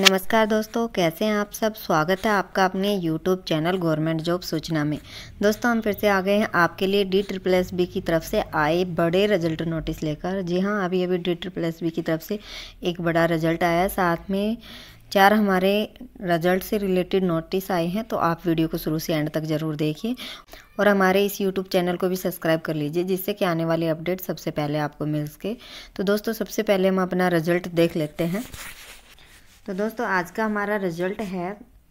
नमस्कार दोस्तों, कैसे हैं आप सब। स्वागत है आपका अपने YouTube चैनल गवर्नमेंट जॉब सूचना में। दोस्तों हम फिर से आ गए हैं आपके लिए DTRPSB की तरफ से आए बड़े रिजल्ट नोटिस लेकर। जी हाँ, अभी अभी DTRPSB की तरफ से एक बड़ा रिजल्ट आया है, साथ में चार हमारे रिजल्ट से रिलेटेड नोटिस आए हैं। तो आप वीडियो को शुरू से एंड तक ज़रूर देखिए और हमारे इस YouTube चैनल को भी सब्सक्राइब कर लीजिए, जिससे कि आने वाले अपडेट सबसे पहले आपको मिल सके। तो दोस्तों सबसे पहले हम अपना रिजल्ट देख लेते हैं। तो दोस्तों आज का हमारा रिजल्ट है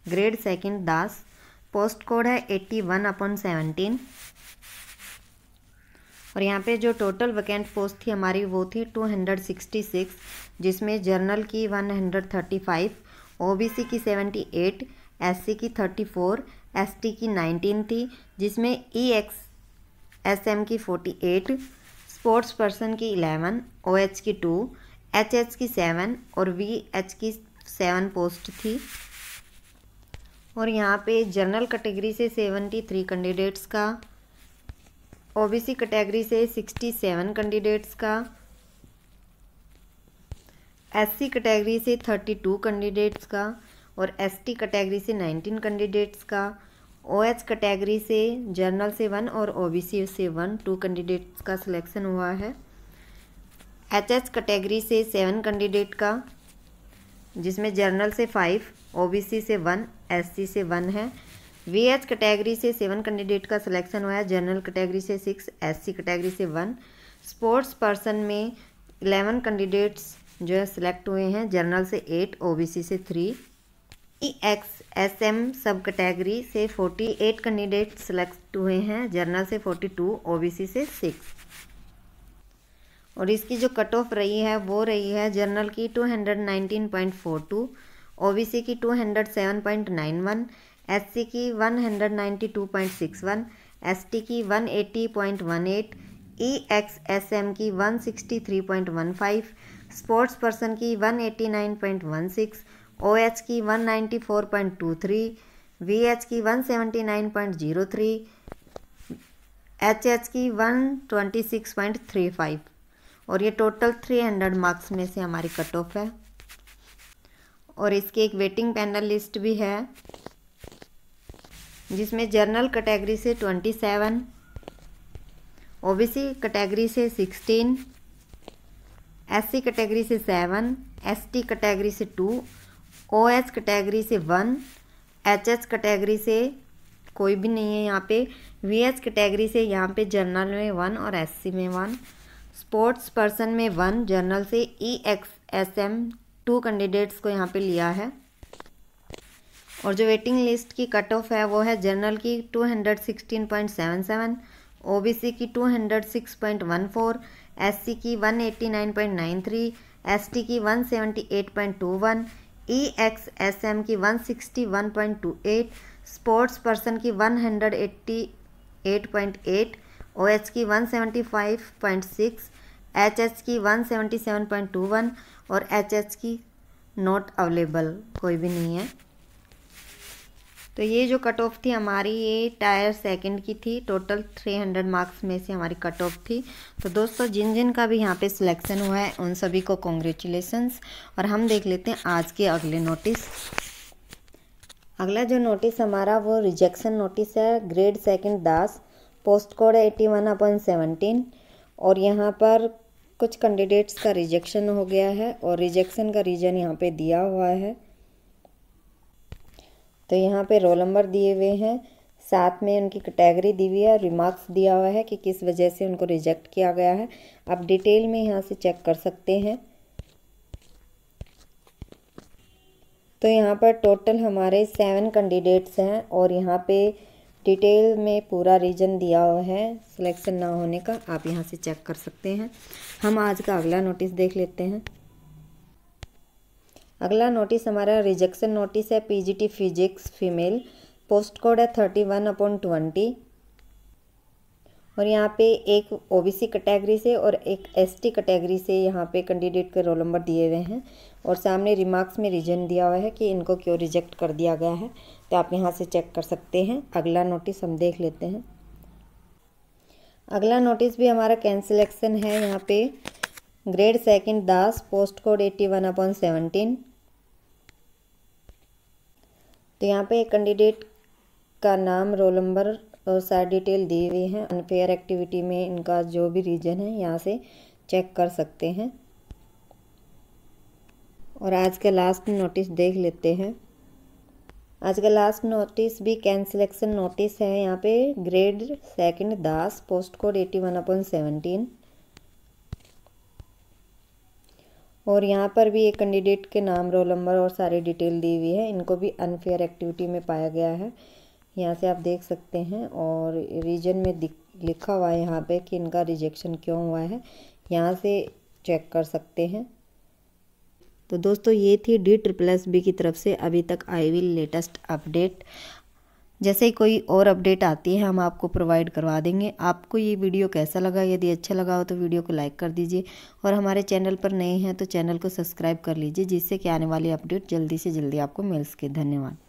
ग्रेड सेकंड दास, पोस्ट कोड है 81/17 और यहाँ पे जो टोटल वैकेंट पोस्ट थी हमारी वो थी 266, जिसमें जर्नल की 135, ओबीसी की 78, एससी की 34, एसटी की 19 थी, जिसमें EXSM की 48, स्पोर्ट्स पर्सन की 11, OH की 2, HH की 7 और VH की 7 पोस्ट थी। और यहाँ पे जनरल कैटेगरी से 73 कैंडिडेट्स का, ओबीसी कैटेगरी से 67 कैंडिडेट्स का, एससी कैटेगरी से 32 कैंडिडेट्स का और एसटी कैटेगरी से 19 कैंडिडेट्स का, ओएच कैटेगरी से जनरल से 1 और ओबीसी से 2 कैंडिडेट्स का सिलेक्शन हुआ है। एचएच कैटेगरी से 7 कैंडिडेट का, जिसमें जर्नल से 5, ओबीसी से 1, एससी से 1 है। वीएच कैटेगरी से 7 कैंडिडेट का सिलेक्शन हुआ है, जर्नल कैटेगरी से 6, एससी कैटेगरी से 1। स्पोर्ट्स पर्सन में 11 कैंडिडेट्स जो है सिलेक्ट हुए हैं, जर्नल से 8, ओबीसी से 3। EXSM सब कैटेगरी से 48 कैंडिडेट सिलेक्ट हुए हैं, जर्नल से 42, ओबीसी से 6। और इसकी जो कट ऑफ रही है वो रही है जनरल की 219.42, ओबीसी की 207.91, एससी की 192.61, एसटी की 180.18, EXSM की 163.15, स्पोर्ट्स पर्सन की 189.16, OH की 194.23, VH की 179.03, HH की 126.35 और ये टोटल 300 मार्क्स में से हमारी कट ऑफ है। और इसकी एक वेटिंग पैनल लिस्ट भी है, जिसमें जर्नल कैटेगरी से 27, ओबीसी कैटेगरी से 16, एससी कैटेगरी से 7, एसटी कैटेगरी से 2, ओएच कैटेगरी से 1, एचएच कैटेगरी से कोई भी नहीं है यहाँ पे, वीएच कैटेगरी से यहाँ पे जर्नल में 1 और एससी में 1, स्पोर्ट्स पर्सन में 1, जर्नल से EXSM 2 कैंडिडेट्स को यहाँ पे लिया है। और जो वेटिंग लिस्ट की कट ऑफ है वो है जर्नल की 216.77, ओबीसी की 206.14, एससी की 189.93, एसटी की 178.21, EXSM की 161.28, स्पोर्ट्स पर्सन की 188.8, OH की 175.6, HH की 177.21 और HH की नॉट अवेलेबल, कोई भी नहीं है। तो ये जो कट ऑफ थी हमारी, ये टायर सेकंड की थी, टोटल 300 मार्क्स में से हमारी कट ऑफ थी। तो दोस्तों जिन जिन का भी यहाँ पे सिलेक्शन हुआ है उन सभी को कॉन्ग्रेचुलेशंस। और हम देख लेते हैं आज के अगले नोटिस। अगला जो नोटिस हमारा वो रिजेक्शन नोटिस है, ग्रेड सेकंड दास, पोस्ट कोड है 81/17 और यहाँ पर कुछ कैंडिडेट्स का रिजेक्शन हो गया है और रिजेक्शन का रीज़न यहाँ पे दिया हुआ है। तो यहाँ पे रोल नंबर दिए हुए हैं, साथ में उनकी कैटेगरी दी हुई है, रिमार्क्स दिया हुआ है कि किस वजह से उनको रिजेक्ट किया गया है। आप डिटेल में यहाँ से चेक कर सकते हैं। तो यहाँ पर टोटल हमारे 7 कैंडिडेट्स हैं और यहाँ पे डिटेल में पूरा रीजन दिया हुआ है सिलेक्शन ना होने का, आप यहाँ से चेक कर सकते हैं। हम आज का अगला नोटिस देख लेते हैं। अगला नोटिस हमारा रिजेक्शन नोटिस है, PGT physics female, post code है 31/20 और यहाँ पे एक ओबीसी कैटेगरी से और एक एसटी कैटेगरी से यहाँ पे कैंडिडेट के रोल नंबर दिए हुए हैं और सामने रिमार्क्स में रीजन दिया हुआ है कि इनको क्यों रिजेक्ट कर दिया गया है। तो आप यहाँ से चेक कर सकते हैं। अगला नोटिस हम देख लेते हैं। अगला नोटिस भी हमारा कैंसिलेक्शन है, यहाँ पे ग्रेड सेकंड दास, पोस्ट कोड 81/17 तो यहाँ पे कैंडिडेट का नाम, रोल नंबर और सारी डिटेल दी हुई है। अनफेयर एक्टिविटी में इनका जो भी रीजन है यहाँ से चेक कर सकते हैं। और आज का लास्ट नोटिस देख लेते हैं। आज का लास्ट नोटिस भी कैंसिलेक्शन नोटिस है। यहाँ पे ग्रेड सेकंड दास, पोस्ट कोड 81/17। और यहाँ पर भी एक कैंडिडेट के नाम, रोल नंबर और सारी डिटेल दी हुई है। इनको भी अनफेयर एक्टिविटी में पाया गया है, यहाँ से आप देख सकते हैं। और रीजन में लिखा हुआ है यहाँ पे कि इनका रिजेक्शन क्यों हुआ है, यहाँ से चेक कर सकते हैं। तो दोस्तों, ये थी DTRPSB की तरफ से अभी तक आई हुई लेटेस्ट अपडेट। जैसे ही कोई और अपडेट आती है हम आपको प्रोवाइड करवा देंगे। आपको ये वीडियो कैसा लगा? यदि अच्छा लगा हो तो वीडियो को लाइक कर दीजिए, और हमारे चैनल पर नए हैं तो चैनल को सब्सक्राइब कर लीजिए, जिससे कि आने वाली अपडेट जल्दी से जल्दी आपको मिल सके। धन्यवाद।